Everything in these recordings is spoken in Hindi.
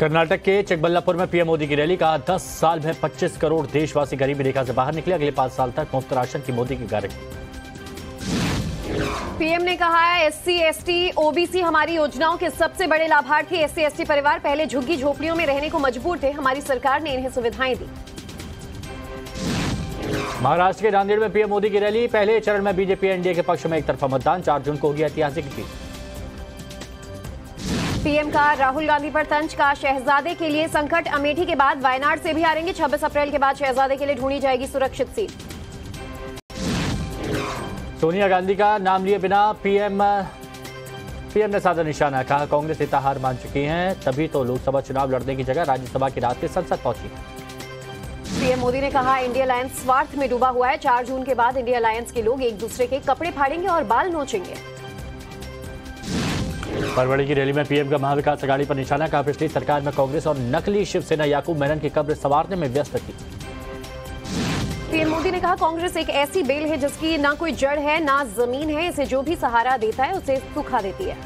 कर्नाटक के चकबल्लापुर में पीएम मोदी की रैली का 10 साल में 25 करोड़ देशवासी गरीबी रेखा से बाहर निकले। अगले 5 साल तक मुफ्त राशन की मोदी की गारंटी। पीएम ने कहा है एससी एसटी ओबीसी हमारी योजनाओं के सबसे बड़े लाभार्थी। एससी एसटी परिवार पहले झुग्गी झोपड़ियों में रहने को मजबूर थे, हमारी सरकार ने इन्हें सुविधाएं दी। महाराष्ट्र के नांदेड़ में पीएम मोदी की रैली। पहले चरण में बीजेपी एनडीए के पक्ष में एक तरफा मतदान। 4 जून को होगी ऐतिहासिक जीत। पीएम का राहुल गांधी पर तंज का शहजादे के लिए संकट। अमेठी के बाद वायनाड से भी हारेंगे। 26 अप्रैल के बाद शहजादे के लिए ढूंढी जाएगी सुरक्षित सीट। सोनिया गांधी का नाम लिए बिना पीएम ने साधा निशाना। कहा कांग्रेस नेता हार मान चुकी हैं, तभी तो लोकसभा चुनाव लड़ने की जगह राज्यसभा की रात में संसद पहुंची। पीएम मोदी ने कहा इंडिया लायंस स्वार्थ में डूबा हुआ है। 4 जून के बाद इंडिया लायंस के लोग एक दूसरे के कपड़े फाड़ेंगे और बाल नोचेंगे। फरवरी की रैली में पीएम का महाविकास आघाडी पर निशाना। कहा पिछली सरकार में कांग्रेस और नकली शिवसेना याकूब मेनन की कब्र संवारने में व्यस्त थी। पीएम मोदी ने कहा कांग्रेस एक ऐसी बेल है जिसकी ना कोई जड़ है ना जमीन है, इसे जो भी सहारा देता है उसे सूखा देती है।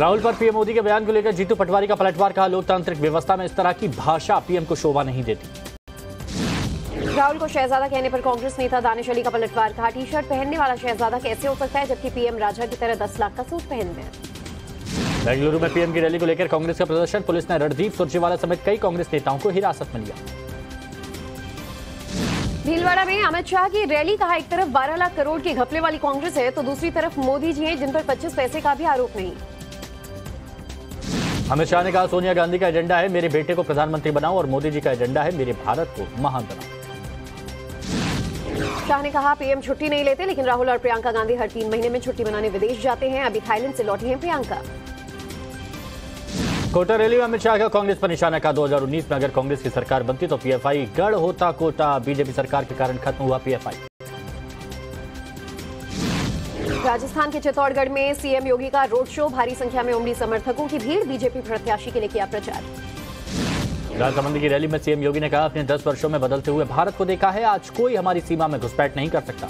राहुल पर पीएम मोदी के बयान को लेकर जीतू पटवारी का पलटवार। कहा लोकतांत्रिक व्यवस्था में इस तरह की भाषा पीएम को शोभा नहीं देती। राहुल को शहजादा कहने पर कांग्रेस नेता दानिश अली का पलटवार। कहा टी शर्ट पहनने वाला शहजादा कैसे हो सकता है जबकि पीएम राजा की तरह 10 लाख का सूट पहनते हैं। बेंगलुरु में पीएम की रैली को लेकर कांग्रेस का प्रदर्शन। पुलिस ने रणदीप सुरजीवाला समेत कई कांग्रेस नेताओं को हिरासत में लिया। भीलवाड़ा में अमित शाह की रैली। कहा एक तरफ 12 लाख करोड़ के घपले वाली कांग्रेस है तो दूसरी तरफ मोदी जी है जिन पर 25 पैसे का भी आरोप नहीं। अमित शाह ने कहा सोनिया गांधी का एजेंडा है मेरे बेटे को प्रधानमंत्री बनाओ और मोदी जी का एजेंडा है मेरे भारत को महान बनाओ। शाह ने कहा पीएम छुट्टी नहीं लेते लेकिन राहुल और प्रियंका गांधी हर 3 महीने में छुट्टी मनाने विदेश जाते हैं। अभी थाईलैंड से लौटी हैं प्रियंका। कोटा रैली में अमित शाह का कांग्रेस पर निशाना। कहा 2019 में अगर कांग्रेस की सरकार बनती तो पीएफआई गढ़ होता कोटा। बीजेपी सरकार के कारण खत्म हुआ पीएफआई। राजस्थान के चित्तौड़गढ़ में सीएम योगी का रोड शो। भारी संख्या में उमड़ी समर्थकों की भीड़। बीजेपी प्रत्याशी के लिए किया प्रचार। राजसमंद की रैली में सीएम योगी ने कहा अपने 10 वर्षों में बदलते हुए भारत को देखा है, आज कोई हमारी सीमा में घुसपैठ नहीं कर सकता।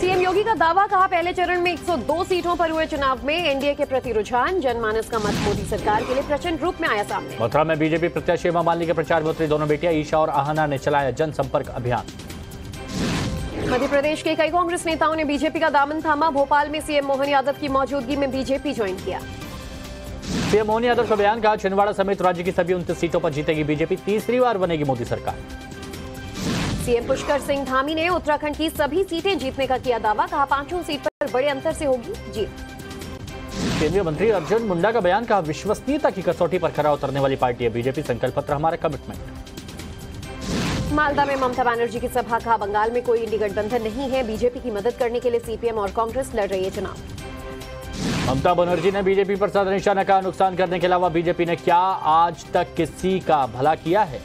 सीएम योगी का दावा। कहा पहले चरण में 102 सीटों पर हुए चुनाव में एनडीए के प्रति रुझान। जनमानस का मत मोदी सरकार के लिए प्रचंड रूप में आया सामने। मथुरा में बीजेपी प्रत्याशी अमित मालनी के प्रचार में उतरी दोनों बेटियां ईशा और अहाना ने चलाया जनसंपर्क अभियान। मध्य प्रदेश के कई कांग्रेस नेताओं ने बीजेपी का दामन थामा। भोपाल में सीएम मोहन यादव की मौजूदगी में बीजेपी ज्वाइन किया। सीएम मोहन यादव का बयान। कहा छिनवाड़ा समेत राज्य की सभी 29 सीटों पर जीतेगी बीजेपी, तीसरी बार बनेगी मोदी सरकार। सीएम पुष्कर सिंह धामी ने उत्तराखंड की सभी सीटें जीतने का किया दावा। कहा 5 सीट पर बड़े अंतर से होगी जीत। केंद्रीय मंत्री अर्जुन मुंडा का बयान। कहा विश्वसनीयता की कसौटी पर खरा उतरने वाली पार्टी है बीजेपी, संकल्प पत्र हमारा कमिटमेंट। मालदा में ममता बनर्जी की सभा। कहा बंगाल में कोई इंडी गठबंधन नहीं है, बीजेपी की मदद करने के लिए सीपीएम और कांग्रेस लड़ रही है चुनाव। ममता बनर्जी ने बीजेपी पर साधा निशाना। कहा नुकसान करने के अलावा बीजेपी ने क्या आज तक किसी का भला किया है।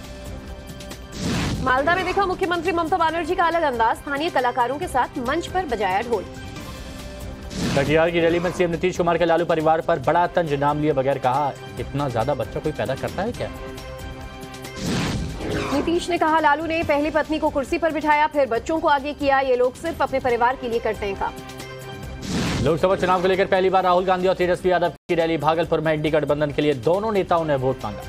मालदा में देखा मुख्यमंत्री ममता बनर्जी का अलग अंदाज। स्थानीय कलाकारों के साथ मंच पर बजाया ढोल। कटिहार की रैली में सीएम नीतीश कुमार के लालू परिवार पर बड़ा तंज। नाम लिए बगैर कहा इतना ज्यादा बच्चा कोई पैदा करता है क्या। नीतीश ने कहा लालू ने पहली पत्नी को कुर्सी पर बिठाया फिर बच्चों को आगे किया, ये लोग सिर्फ अपने परिवार के लिए करते हैं काम। लोकसभा चुनाव को लेकर पहली बार राहुल गांधी और तेजस्वी यादव की रैली। भागलपुर में एनडीए गठबंधन के लिए दोनों नेताओं ने वोट मांगा।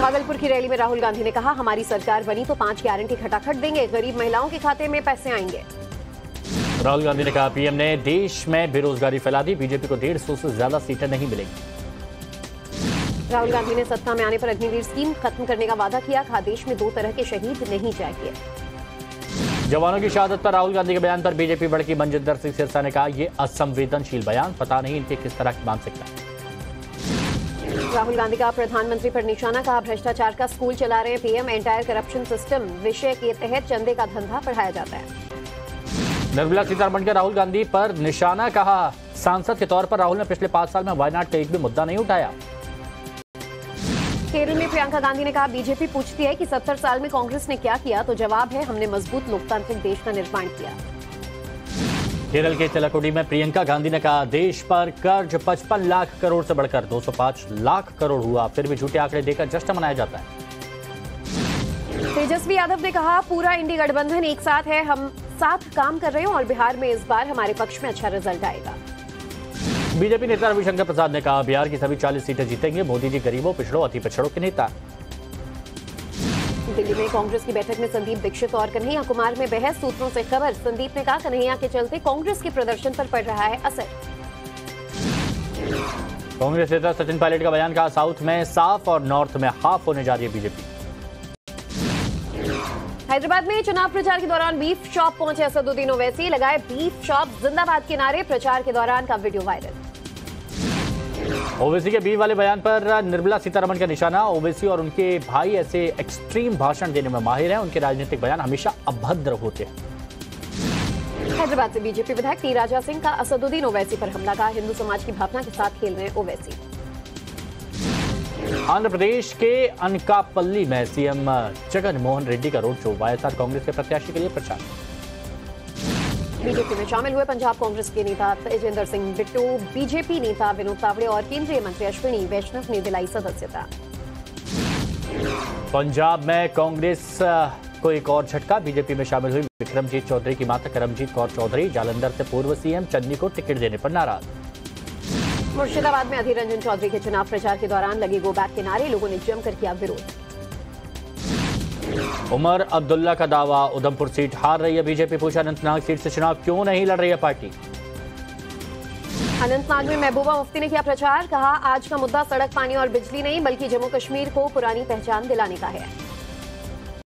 भागलपुर की रैली में राहुल गांधी ने कहा हमारी सरकार बनी तो 5 गारंटी खटाखट देंगे, गरीब महिलाओं के खाते में पैसे आएंगे। राहुल गांधी ने कहा पीएम ने देश में बेरोजगारी फैला दी, बीजेपी को 150 से ज्यादा सीटें नहीं मिलेंगी। राहुल गांधी ने सत्ता में आने पर अग्निवीर स्कीम खत्म करने का वादा किया। कहा देश में 2 तरह के शहीद नहीं चाहिए। जवानों की शहादत पर राहुल गांधी के बयान पर बीजेपी बड़की। मनजिंदर सिंह सिरसा ने कहा ये असंवेदनशील बयान, पता नहीं इनके किस तरह की मानसिकता। राहुल गांधी का प्रधानमंत्री पर निशाना। कहा भ्रष्टाचार का स्कूल चला रहे हैं पीएम, एंटायर करप्शन सिस्टम विषय के तहत चंदे का धंधा पढ़ाया जाता है। निर्मला सीतारमण का राहुल गांधी पर निशाना। कहा सांसद के तौर पर राहुल ने पिछले 5 साल में वायनाड का एक भी मुद्दा नहीं उठाया। केरल में प्रियंका गांधी ने कहा बीजेपी पूछती है कि 70 साल में कांग्रेस ने क्या किया तो जवाब है हमने मजबूत लोकतांत्रिक देश का निर्माण किया। केरल के चलाकोडी में प्रियंका गांधी ने कहा देश पर कर्ज 55 लाख करोड़ से बढ़कर 205 लाख करोड़ हुआ, फिर भी झूठे आंकड़े देकर जश्न मनाया जाता है। तेजस्वी यादव ने कहा पूरा इंडिया गठबंधन एक साथ है, हम साथ काम कर रहे हो और बिहार में इस बार हमारे पक्ष में अच्छा रिजल्ट आएगा। बीजेपी नेता रविशंकर प्रसाद ने कहा, बिहार की सभी 40 सीटें जीतेंगे, मोदी जी गरीबों, पिछड़ों, अति पिछड़ों के नेता। दिल्ली में कांग्रेस की बैठक में संदीप दीक्षित और कन्हैया कुमार में बहस, सूत्रों से खबर। संदीप ने कहा, कन्हैया के चलते कांग्रेस के प्रदर्शन पर पड़ रहा है असर। कांग्रेस नेता सचिन पायलट का बयान, कहा साउथ में साफ और नॉर्थ में हाफ होने जा रही है बीजेपी। हैदराबाद में चुनाव प्रचार के दौरान बीफ शॉप पहुंचे असदुद्दीन ओवैसी, लगाए बीफ शॉप जिंदाबाद के नारे। प्रचार के दौरान का वीडियो वायरल। ओवैसी के बीफ वाले बयान पर निर्मला सीतारमण का निशाना। ओवैसी और उनके भाई ऐसे एक्सट्रीम भाषण देने में माहिर हैं, उनके राजनीतिक बयान हमेशा अभद्र होते हैं। हैदराबाद से बीजेपी विधायक टी राजा सिंह का असदुद्दीन ओवैसी पर हमला, कहा हिंदू समाज की भावना के साथ खेल रहे ओवैसी। आंध्र प्रदेश के अनकापल्ली में सीएम जगन मोहन रेड्डी का रोड शो, वायनाड कांग्रेस के प्रत्याशी के लिए प्रचार। बीजेपी में शामिल हुए पंजाब कांग्रेस के नेता तेजेंद्र सिंह बिट्टू, बीजेपी नेता विनोद तावड़े और केंद्रीय मंत्री अश्विनी वैष्णव ने दिलाई सदस्यता। पंजाब में कांग्रेस को एक और झटका, बीजेपी में शामिल हुई विक्रमजीत चौधरी की माता करमजीत कौर चौधरी, जालंधर से पूर्व सीएम चन्नी को टिकट देने पर नाराज। मुर्शिदाबाद में अधीर रंजन चौधरी के चुनाव प्रचार के दौरान लगे गो बैक के नारे, लोगों ने जमकर किया विरोध। उमर अब्दुल्ला का दावा, उधमपुर सीट हार रही है बीजेपी, पूछा अनंतनाग सीट से चुनाव क्यों नहीं लड़ रही है पार्टी। अनंतनाग में महबूबा मुफ्ती ने किया प्रचार, कहा आज का मुद्दा सड़क, पानी और बिजली नहीं, बल्कि जम्मू कश्मीर को पुरानी पहचान दिलाने का है।